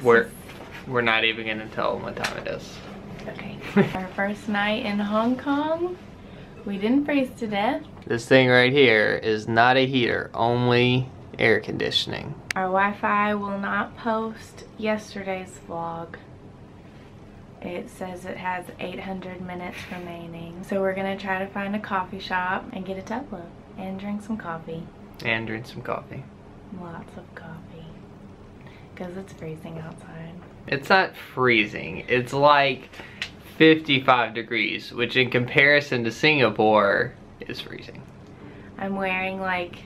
We're not even gonna tell them what time it is. Okay. Our first night in Hong Kong. We didn't freeze to death. This thing right here is not a heater, only air conditioning. Our Wi-Fi will not post yesterday's vlog. It says it has 800 minutes remaining. So we're gonna try to find a coffee shop and get a tuplo and drink some coffee. And drink some coffee. Lots of coffee. Because it's freezing outside. It's not freezing. It's like 55 degrees, which in comparison to Singapore is freezing. I'm wearing like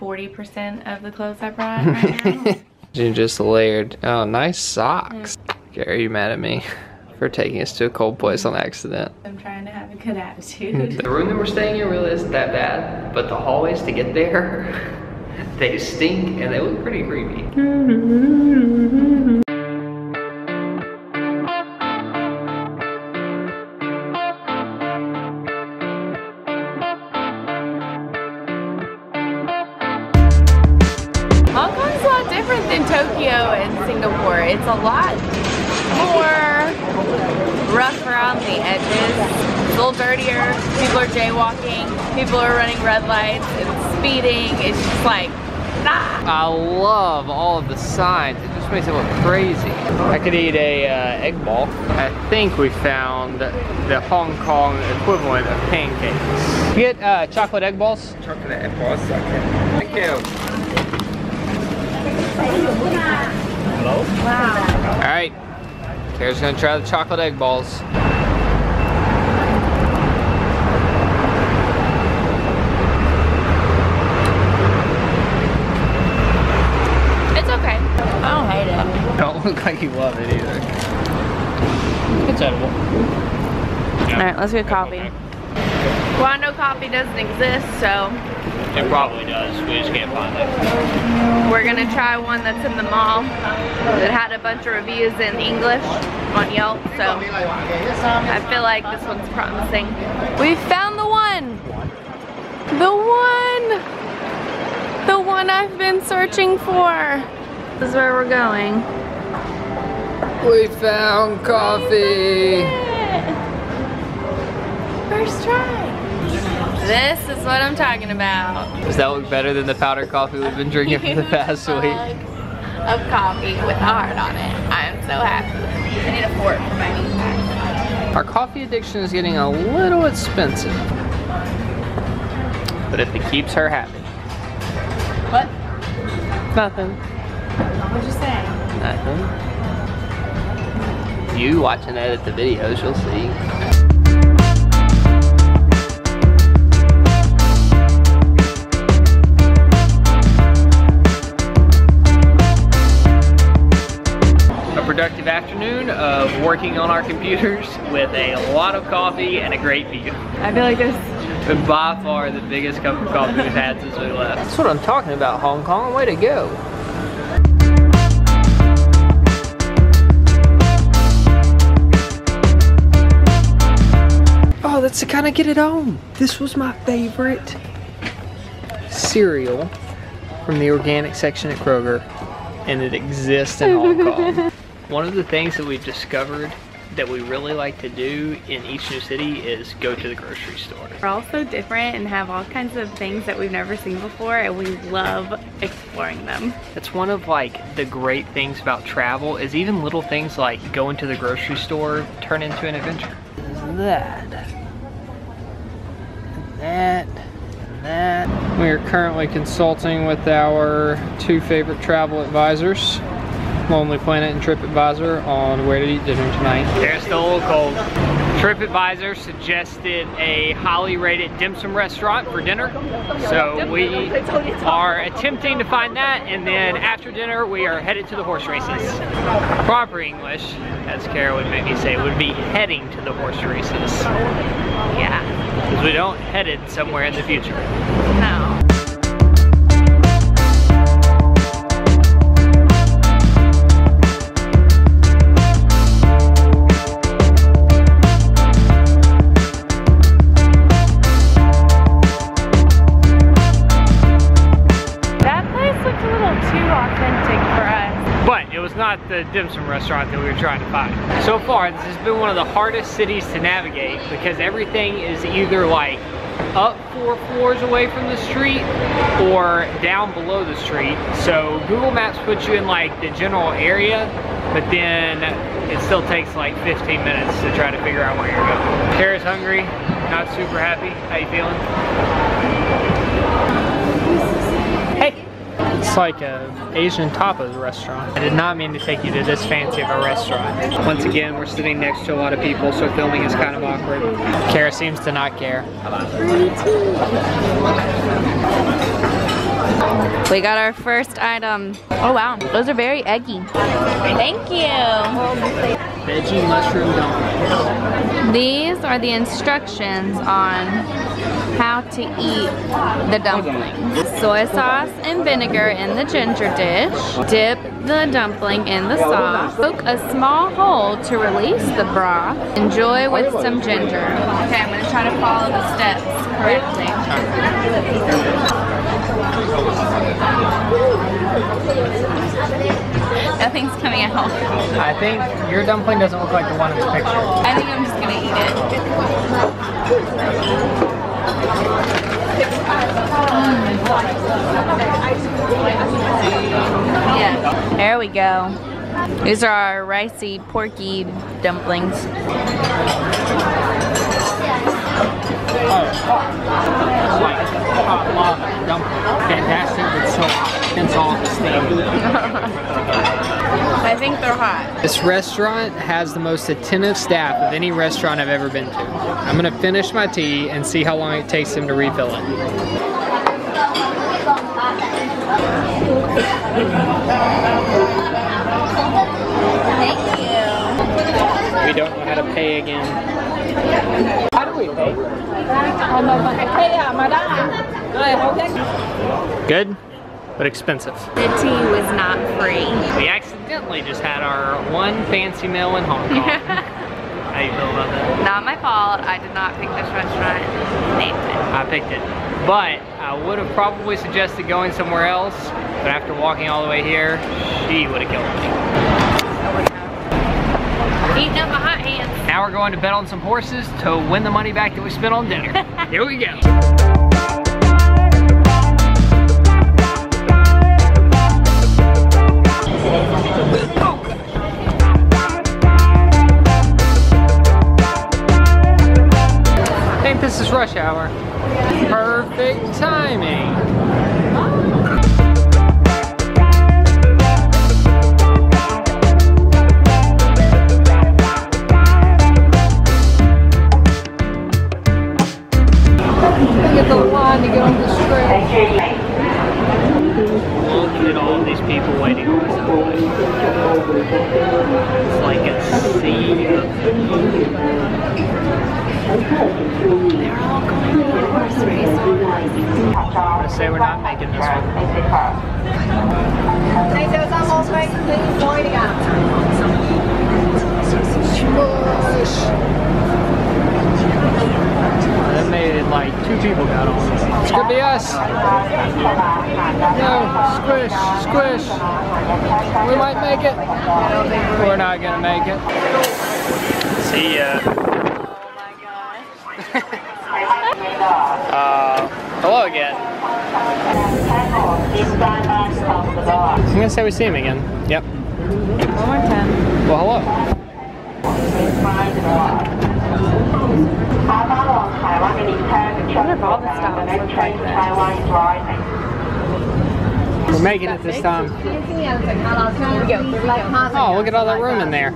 40% of the clothes I brought right now. You just layered. Oh, nice socks. Gary, are you mad at me for taking us to a cold place on accident? I'm trying to have a good attitude. The room that we're staying in really isn't that bad, but the hallways to get there, they stink and they look pretty creepy. It's a lot more rough around the edges. It's a little dirtier. People are jaywalking. People are running red lights and speeding. It's just like, nah. I love all of the signs. It just makes it look crazy. I could eat a egg ball. I think we found the Hong Kong equivalent of pancakes. You get chocolate egg balls? Chocolate egg balls, okay. Thank you. Hello? Wow. Alright, Kara's gonna try the chocolate egg balls. It's okay. I don't hate it. Don't look like you love it either. It's edible. Yeah. Alright, let's get coffee. Well, I know coffee doesn't exist, so. It probably does, we just can't find it. We're gonna try one that's in the mall that had a bunch of reviews in English on Yelp, so I feel like this one's promising. We found the one! The one! The one I've been searching for! This is where we're going. We found coffee! First try! This is what I'm talking about. Does that look better than the powdered coffee we've been drinking for the past week? Of coffee with a heart on it. I am so happy. I need a fork for my meat. Our coffee addiction is getting a little expensive. But if it keeps her happy. What? Nothing. What'd you say? Nothing. You watching that at the videos, you'll see. Productive afternoon of working on our computers with a lot of coffee and a great view. I feel like this has been by far the biggest cup of coffee we've had since we left. That's what I'm talking about, Hong Kong. Way to go. Oh, that's the kind of get it on. This was my favorite cereal from the organic section at Kroger, and it exists in Hong Kong. One of the things that we've discovered that we really like to do in each new city is go to the grocery store. We're all so different and have all kinds of things that we've never seen before, and we love exploring them. That's one of like the great things about travel, is even little things like going to the grocery store turn into an adventure. That. We are currently consulting with our two favorite travel advisors, Lonely Planet and TripAdvisor, on where to eat dinner tonight. They're still a little cold. TripAdvisor suggested a highly rated dim sum restaurant for dinner, so we are attempting to find that, and then after dinner we are headed to the horse races. Proper English, as Kara would make me say, would be heading to the horse races. Yeah, because we don't headed somewhere in the future. No. the dim sum restaurant that we were trying to find. So far, this has been one of the hardest cities to navigate because everything is either like up 4 floors away from the street or down below the street. So Google Maps puts you in like the general area, but then it still takes like 15 minutes to try to figure out where you're going. Kara's hungry, not super happy. How you feeling? Hey! It's like a Asian tapas restaurant. I did not mean to take you to this fancy of a restaurant. Once again, we're sitting next to a lot of people, so filming is kind of awkward. Kara seems to not care. We got our first item. Oh wow, those are very eggy. Thank you. Veggie mushroom dumplings. These are the instructions on how to eat the dumplings. Soy sauce and vinegar in the ginger dish. Dip the dumpling in the sauce. Poke a small hole to release the broth. Enjoy with some ginger. Okay, I'm gonna try to follow the steps correctly. Nothing's coming out. I think your dumpling doesn't look like the one in the picture. I think I'm just gonna eat it. Yeah, there we go. These are our ricey porky dumplings. Fantastic, but so hot. It's all the same. I think they're hot. This restaurant has the most attentive staff of any restaurant I've ever been to. I'm gonna finish my tea and see how long it takes them to refill it. We don't know how to pay again. How do we pay? Good, but expensive. The tea was not free. We accidentally just had our one fancy meal in Hong Kong. How you feel about that? Not my fault. I did not pick this restaurant. I picked it. But I would have probably suggested going somewhere else, but after walking all the way here, she would have killed me. Eating up my hot hands. Now we're going to bet on some horses to win the money back that we spent on dinner. Here we go. I think this is rush hour. Perfect timing. That made it like 2 people got on. This could be us. No, squish, squish. We might make it. We're not gonna make it. See ya. Oh my gosh. Hello again. I'm gonna say we see him again. Yep. One more time. Well, hello. We're making it this time. Oh, look at all that room in there.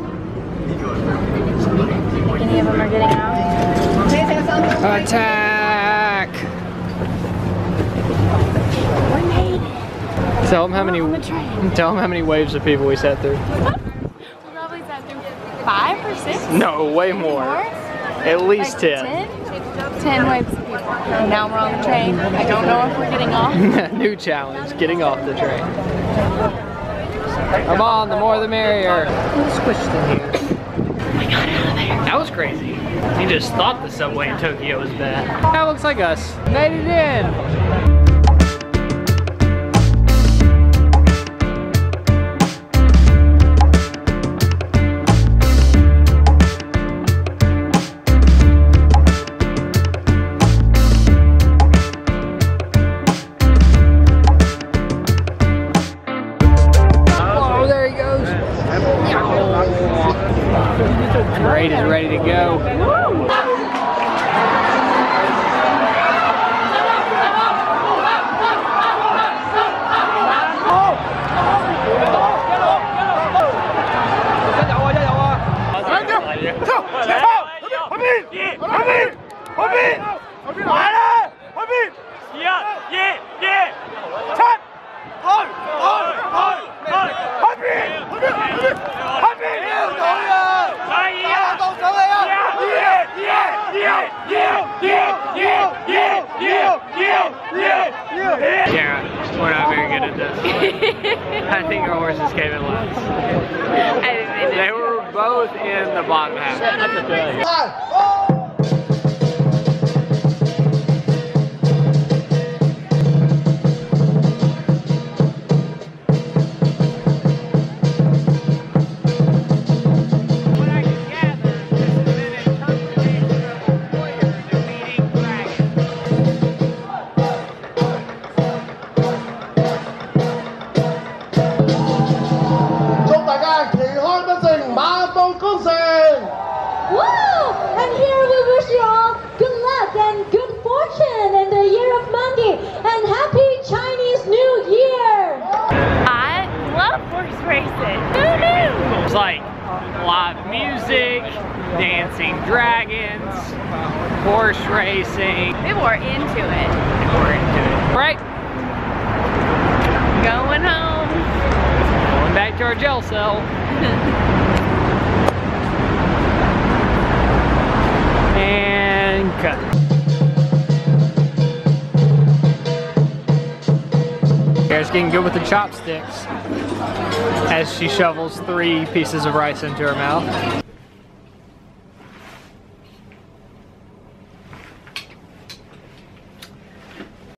Any of them are getting out? Attack! Tell them how many. Tell them how many waves of people we sat through. We probably sat through 5 or 6. No, way more. At least like 10. 10 waves of people. Now we're on the train. I don't know if we're getting off. New challenge, getting off the train. Come on, the more the merrier. Squished in here. Oh my god, elevator. That was crazy. You just thought the subway in Tokyo was bad. That looks like us. Made it in. and Raid is ready to go. Yeah, we're not very good at this. I think our horses came in last. They were both in the bottom half. Shut up. It's like live music, dancing dragons, horse racing. People are into it. People are into it. Right. Going home. Going back to our jail cell. And cut. Kara's getting good with the chopsticks as she shovels 3 pieces of rice into her mouth.